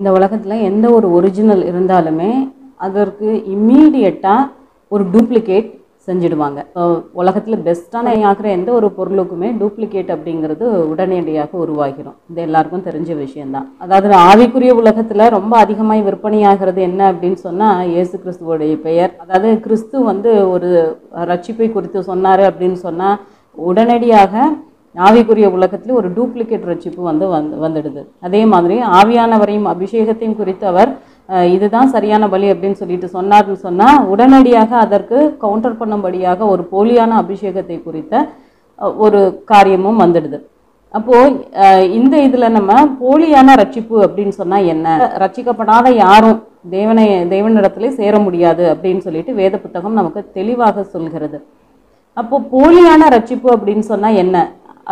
இந்த உலகத்தில் எந்த ஒரு ஒரிஜினல் இருந்தாலுமே அதற்கு இம்மீடியட்டாக ஒரு டூப்ளிகேட் செஞ்சிடுவாங்க. உலகத்தில் பெஸ்ட்டான ஆகிற எந்த ஒரு பொருளுக்குமே டூப்ளிகேட் அப்படிங்கிறது உடனடியாக உருவாகிறோம். இது எல்லாருக்கும் தெரிஞ்ச விஷயந்தான். அதாவது ஆவிக்குரிய உலகத்தில் ரொம்ப அதிகமாக விற்பனையாகிறது என்ன அப்படின்னு சொன்னால் இயேசு கிறிஸ்துவோடைய பெயர். அதாவது கிறிஸ்து வந்து ஒரு ரட்சிப்பை குறித்து சொன்னார் அப்படின்னு சொன்னால் உடனடியாக ஆவிக்குரிய உலகத்தில் ஒரு டூப்ளிகேட் ரட்சிப்பு வந்துடுது. அதே மாதிரி ஆவியானவரையும் அபிஷேகத்தையும் குறித்து அவர் இதுதான் சரியான பலி அப்படின்னு சொல்லிட்டு சொன்னார்னு சொன்னால் உடனடியாக அதற்கு கவுண்டர் பண்ணும்படியாக ஒரு போலியான அபிஷேகத்தை குறித்த ஒரு காரியமும் வந்துடுது. அப்போது இந்த இதில் நம்ம போலியான ரட்சிப்பு அப்படின்னு சொன்னால் என்ன? ரட்சிக்கப்படாத யாரும் தேவனிடத்துல சேர முடியாது அப்படின்னு சொல்லிட்டு வேத புத்தகம் நமக்கு தெளிவாக சொல்கிறது. அப்போது போலியான ரட்சிப்பு அப்படின்னு சொன்னால் என்ன?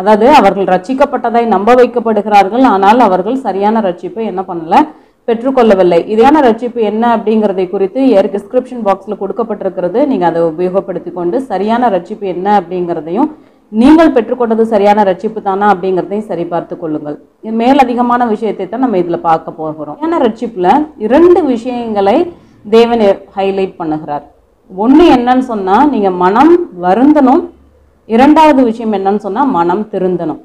அதாவது அவர்கள் ரட்சிக்கப்பட்டதை நம்ப வைக்கப்படுகிறார்கள், ஆனால் அவர்கள் சரியான ரட்சிப்பை என்ன பண்ணலை, பெற்றுக்கொள்ளவில்லை. இதான ரட்சிப்பு என்ன அப்படிங்கிறதை குறித்து டிஸ்கிரிப்ஷன் பாக்ஸில் கொடுக்கப்பட்டிருக்கிறது. நீங்கள் அதை உபயோகப்படுத்தி கொண்டு சரியான ரட்சிப்பு என்ன அப்படிங்கிறதையும் நீங்கள் பெற்றுக்கொண்டது சரியான ரட்சிப்பு தானா அப்படிங்கிறதையும் சரி பார்த்து கொள்ளுங்கள். மேலதிகமான விஷயத்தை தான் நம்ம இதில் பார்க்க போகிறோம். சரியான ரட்சிப்பில் இரண்டு விஷயங்களை தேவன் ஹைலைட் பண்ணுகிறார். ஒன்று என்னன்னு சொன்னால் நீங்கள் மனம் வருந்தனும், இரண்டாவது விஷயம் என்னன்னு சொன்னால் மனம் திருந்தனும்.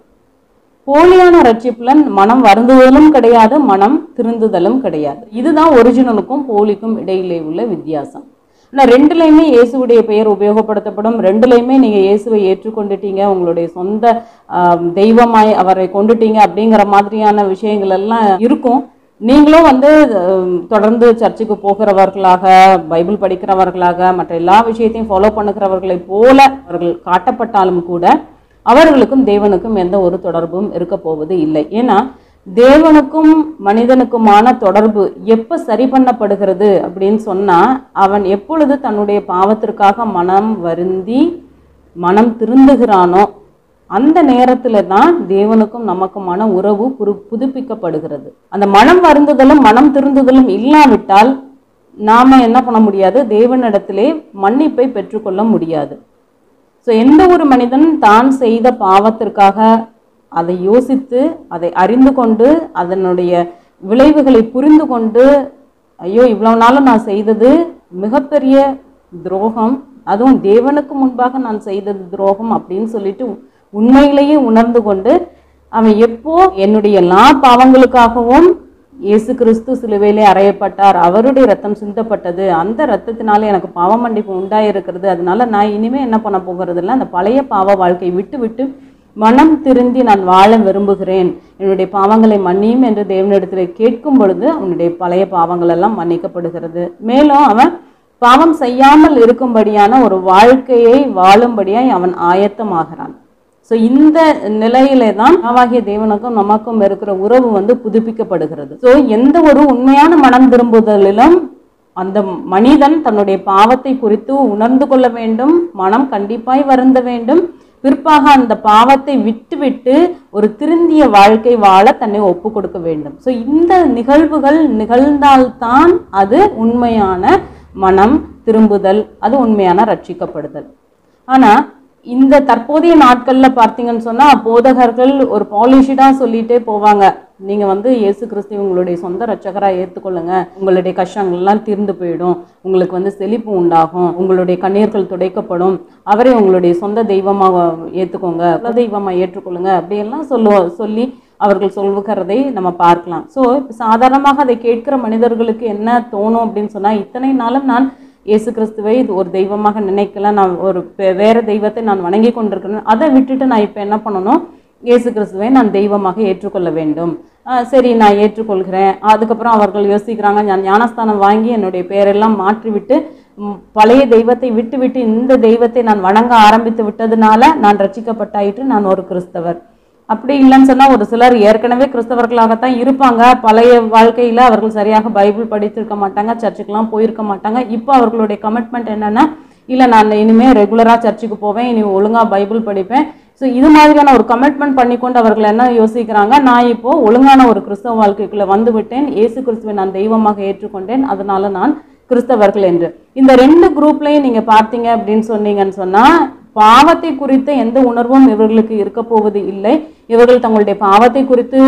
போலியான ரட்சிப்புல மனம் வருந்துதலும் கிடையாது, மனம் திருந்துதலும் கிடையாது. இதுதான் ஒரிஜினலுக்கும் போலிக்கும் இடையிலே உள்ள வித்தியாசம். ஆனால் ரெண்டுலையுமே இயேசுடைய பெயர் உபயோகப்படுத்தப்படும். ரெண்டுலையுமே நீங்கள் இயேசுவை ஏற்றுக்கொண்டுட்டீங்க, உங்களுடைய சொந்த தெய்வமாய் அவரை கொண்டுட்டீங்க அப்படிங்கிற மாதிரியான விஷயங்கள் எல்லாம் இருக்கும். நீங்களும் வந்து தொடர்ந்து சர்ச்சுக்கு போகிறவர்களாக, பைபிள் படிக்கிறவர்களாக, மற்ற எல்லா விஷயத்தையும் ஃபாலோ பண்ணுகிறவர்களை போல அவர்கள் காட்டப்பட்டாலும் கூட அவர்களுக்கும் தேவனுக்கும் எந்த ஒரு தொடர்பும் இருக்க போவது இல்லை. ஏன்னா தேவனுக்கும் மனிதனுக்குமான தொடர்பு எப்போ சரி பண்ணப்படுகிறது அப்படின்னு சொன்னால், அவன் எப்பொழுது தன்னுடைய பாவத்திற்காக மனம் வருந்தி மனம் திருந்துகிறானோ அந்த நேரத்தில் தான் தேவனுக்கும் நமக்குமான உறவு புதுப்பிக்கப்படுகிறது. அந்த மனம் வருந்துதலும் மனம் திருந்துதலும் இல்லாவிட்டால் நாம் என்ன பண்ண முடியாது, தேவனிடத்திலே மன்னிப்பை பெற்றுக்கொள்ள முடியாது. ஸோ எந்த ஒரு மனிதன் தான் செய்த பாவத்திற்காக அதை யோசித்து அதை அறிந்து கொண்டு அதனுடைய விளைவுகளை புரிந்து கொண்டு, ஐயோ இவ்வளோ நாளும் நான் செய்தது மிகப்பெரிய துரோகம், அதுவும் தேவனுக்கு முன்பாக நான் செய்தது துரோகம் அப்படின்னு சொல்லிட்டு உண்மையிலேயே உணர்ந்து கொண்டு அவன் எப்போ என்னுடைய எல்லா பாவங்களுக்காகவும் இயேசு கிறிஸ்து சிலுவையிலே அறையப்பட்டார், அவருடைய ரத்தம் சிந்தப்பட்டது, அந்த ரத்தத்தினால எனக்கு பாவ மன்னிப்பு உண்டாயிருக்கிறது, அதனால நான் இனிமேல் என்ன பண்ண போகிறதில்ல, அந்த பழைய பாவ வாழ்க்கையை விட்டு விட்டு மனம் திருந்தி நான் வாழ விரும்புகிறேன், என்னுடைய பாவங்களை மன்னியும் என்று தேவனிடத்தில் கேட்கும் பொழுது அவனுடைய பழைய பாவங்கள் எல்லாம் மன்னிக்கப்படுகிறது. மேலும் அவன் பாவம் செய்யாமல் இருக்கும்படியான ஒரு வாழ்க்கையை வாழும்படியாய் அவன் ஆயத்தமாகிறான். ஸோ இந்த நிலையிலே தான் ஆவாகிய தேவனுக்கும் நமக்கும் இருக்கிற உறவு வந்து புதுப்பிக்கப்படுகிறது. ஸோ எந்த ஒரு உண்மையான மனம் திரும்புதலிலும் அந்த மனிதன் தன்னுடைய பாவத்தை குறித்து உணர்ந்து கொள்ள வேண்டும், மனம் கண்டிப்பாய் வருந்த வேண்டும், பிற்பாக அந்த பாவத்தை விட்டுவிட்டு ஒரு திருந்திய வாழ்க்கை வாழ தன்னை ஒப்பு கொடுக்க வேண்டும். ஸோ இந்த நிகழ்வுகள் நிகழ்ந்தால்தான் அது உண்மையான மனம் திரும்புதல், அது உண்மையான ரட்சிக்கப்படுதல். ஆனால் இந்த தற்போதைய நாட்களில் பார்த்தீங்கன்னு சொன்னால் போதகர்கள் ஒரு பாலிஷிடாக சொல்லிகிட்டே போவாங்க, நீங்கள் வந்து இயேசு கிறிஸ்து உங்களுடைய சொந்த ரட்சகராக ஏற்றுக்கொள்ளுங்க, உங்களுடைய கஷ்டங்கள்லாம் தீர்ந்து போயிடும், உங்களுக்கு வந்து செழிப்பு உண்டாகும், உங்களுடைய கண்ணீர்கள் துடைக்கப்படும், அவரை உங்களுடைய சொந்த தெய்வமாக ஏற்றுக்கோங்க, குல தெய்வமாக ஏற்றுக்கொள்ளுங்க அப்படியெல்லாம் சொல்லி அவர்கள் சொல்லுகிறதை நம்ம பார்க்கலாம். ஸோ சாதாரணமாக அதை கேட்கிற மனிதர்களுக்கு என்ன தோணும் அப்படின்னு சொன்னால், இத்தனை நாளும் நான் இயேசு கிறிஸ்துவை இது ஒரு தெய்வமாக நினைக்கல, நான் ஒரு வேறு தெய்வத்தை நான் வணங்கி கொண்டிருக்கிறேன், அதை விட்டுட்டு நான் இப்போ என்ன பண்ணணும், இயேசு கிறிஸ்துவை நான் தெய்வமாக ஏற்றுக்கொள்ள வேண்டும், சரி நான் ஏற்றுக்கொள்கிறேன். அதுக்கப்புறம் அவர்கள் யோசிக்கிறாங்க, நான் ஞானஸ்தானம் வாங்கி என்னுடைய பேரெல்லாம் மாற்றிவிட்டு பழைய தெய்வத்தை விட்டுவிட்டு இந்த தெய்வத்தை நான் வணங்க ஆரம்பித்து விட்டதுனால நான் ரட்சிக்கப்பட்டாயிற்று, நான் ஒரு கிறிஸ்தவர். அப்படி இல்லைன்னு சொன்னால் ஒரு சிலர் ஏற்கனவே கிறிஸ்தவர்களாகத்தான் இருப்பாங்க, பழைய வாழ்க்கையில் அவர்கள் சரியாக பைபிள் படித்திருக்க மாட்டாங்க, சர்ச்சுக்கெலாம் போயிருக்க மாட்டாங்க, இப்போ அவர்களுடைய கமிட்மெண்ட் என்னென்னா, இல்லை நான் இனிமேல் ரெகுலராக சர்ச்சுக்கு போவேன், இனி ஒழுங்காக பைபிள் படிப்பேன். ஸோ இது மாதிரியான ஒரு கமிட்மெண்ட் பண்ணிக்கொண்டு அவர்கள் என்ன யோசிக்கிறாங்க, நான் இப்போது ஒழுங்கான ஒரு கிறிஸ்தவ வாழ்க்கைக்குள்ளே வந்துவிட்டேன், இயேசு கிறிஸ்துவை நான் தெய்வமாக ஏற்றுக்கொண்டேன், அதனால் நான் கிறிஸ்தவர்கள் என்று. இந்த ரெண்டு குரூப்லையும் நீங்கள் பார்த்தீங்க அப்படின்னு சொன்னீங்கன்னு சொன்னால் பாவத்தை குறித்த எந்த உணர்வும் இவர்களுக்கு இருக்க போவது இல்லை, இவர்கள் தங்களுடைய பாவத்தை குறித்து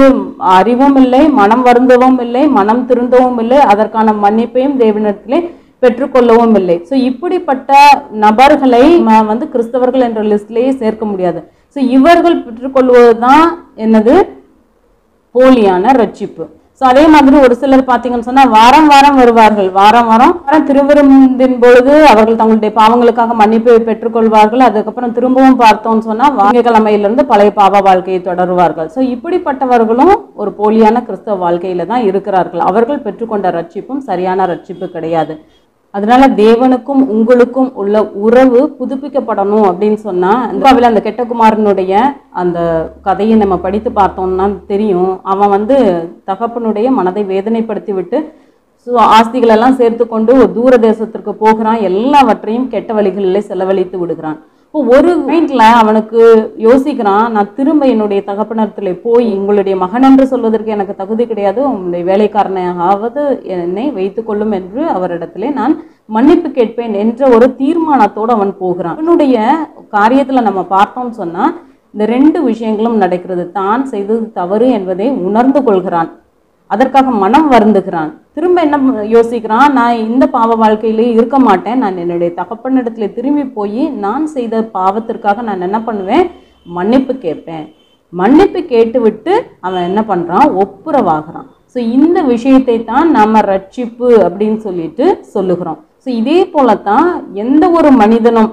அறிவும் இல்லை, மனம் வருந்தவும் இல்லை, மனம் திருந்தவும் இல்லை, அதற்கான மன்னிப்பையும் தேவனிடத்திலே பெற்றுக்கொள்ளவும் இல்லை. ஸோ இப்படிப்பட்ட நபர்களை வந்து கிறிஸ்தவர்கள் என்ற லிஸ்ட்லேயே சேர்க்க முடியாது. ஸோ இவர்கள் பெற்றுக்கொள்வது தான் என்னது போலியான ரட்சிப்பு. ஸோ அதே மாதிரி ஒரு சிலர் பார்த்தீங்கன்னு சொன்னால் வாரம் வாரம் வருவார்கள், வாரம் திருவிருந்தின் பொழுது அவர்கள் தங்களுடைய பாவங்களுக்காக மன்னிப்பை பெற்றுக்கொள்வார்கள். அதுக்கப்புறம் திரும்பவும் பார்த்தோம்னு சொன்னால் வாங்கிக்கிழமையிலிருந்து பழைய பாவ வாழ்க்கையை தொடருவார்கள். ஸோ இப்படிப்பட்டவர்களும் ஒரு போலியான கிறிஸ்தவ வாழ்க்கையில தான் இருக்கிறார்கள். அவர்கள் பெற்றுக்கொண்ட ரட்சிப்பும் சரியான ரட்சிப்பு கிடையாது. அதனால தேவனுக்கும் உங்களுக்கும் உள்ள உறவு புதுப்பிக்கப்படணும் அப்படின்னு சொன்னா, இந்தியாவில் அந்த கெட்டகுமாரனுடைய அந்த கதையை நம்ம படித்து பார்த்தோம்னா தெரியும். அவன் வந்து தகப்பனுடைய மனதை வேதனைப்படுத்தி விட்டு ஸோ ஆஸ்திகளெல்லாம் சேர்த்து கொண்டு ஒரு தூர தேசத்திற்கு போகிறான். எல்லாவற்றையும் கெட்ட வழிகளிலே செலவழித்து விடுகிறான். இப்போ ஒரு பாயிண்ட்ல அவனுக்கு யோசிக்கிறான், நான் திரும்ப என்னுடைய தகப்பனத்துல போய் உங்களுடைய மகன் என்று சொல்வதற்கு எனக்கு தகுதி கிடையாது, உங்களுடைய வேலைக்காரனாவது என்னை வைத்து கொள்ளும் என்று அவரிடத்துல நான் மன்னிப்பு கேட்பேன் என்ற ஒரு தீர்மானத்தோடு அவன் போகிறான். அவனுடைய காரியத்துல நம்ம பார்த்தோம்னு சொன்னா இந்த ரெண்டு விஷயங்களும் நடக்கிறது. தான் செய்தது தவறு என்பதை உணர்ந்து கொள்கிறான், அதற்காக மனம் வருந்துகிறான். திரும்ப என்ன யோசிக்கிறான், நான் இந்த பாவ வாழ்க்கையிலே இருக்க மாட்டேன், நான் என்னுடைய தகப்பனிடத்துல திரும்பி போய் நான் செய்த பாவத்திற்காக நான் என்ன பண்ணுவேன், மன்னிப்பு கேட்பேன். மன்னிப்பு கேட்டுவிட்டு அவன் என்ன பண்ணுறான், ஒப்புரவாகிறான். ஸோ இந்த விஷயத்தை தான் நாம் ரட்சிப்பு அப்படின்னு சொல்லிட்டு சொல்லுகிறோம். ஸோ இதே போலத்தான் எந்த ஒரு மனிதனும்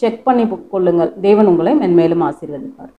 செக் பண்ணி கொள்ளுங்கள். தேவன் உங்களை மென்மேலும் ஆசீர்வதிப்பார்.